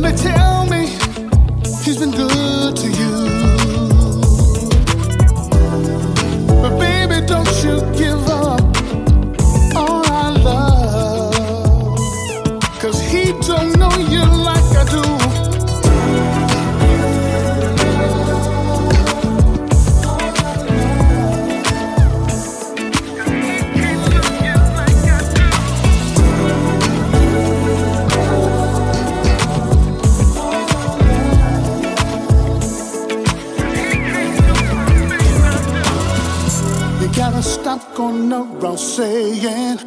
And they tell me he's been good to you, but baby, don't you give up all our love, 'cause he don't know you like I do. Stop going around saying,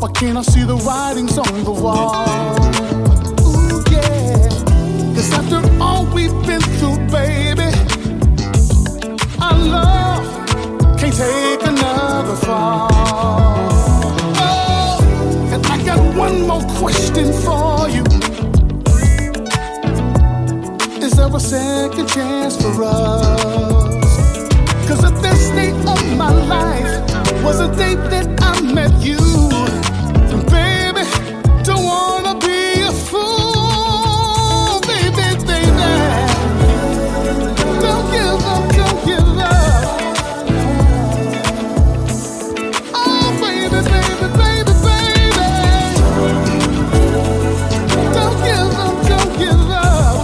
why can't I see the writings on the wall? Ooh, yeah. 'Cause after all we've been through, baby, our love can't take another fall. Oh, and I got one more question for you. Is there a second chance for us? 'Cause the best day of my life was the day that I met you. And baby, don't wanna be a fool. Baby, baby, don't give up, don't give up. Oh, baby, baby, baby, baby, don't give up, don't give up.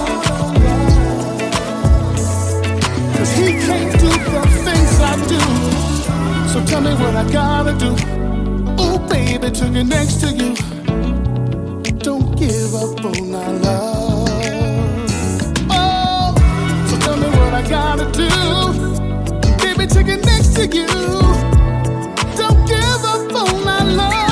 'Cause he can't do the things I do, so tell me what I gotta do. Oh baby, to get next to you. Don't give up on our love. Oh, so tell me what I gotta do, baby, to get next to you. Don't give up on our love.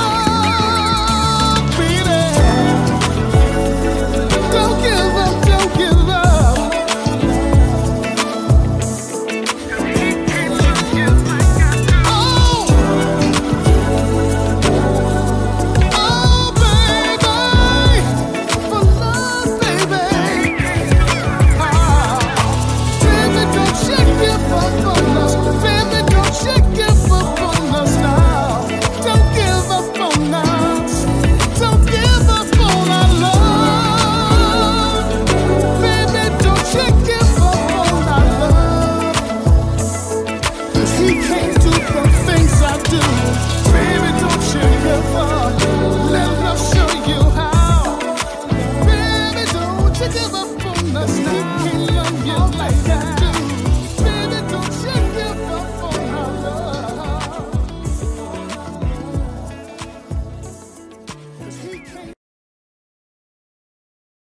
He can't.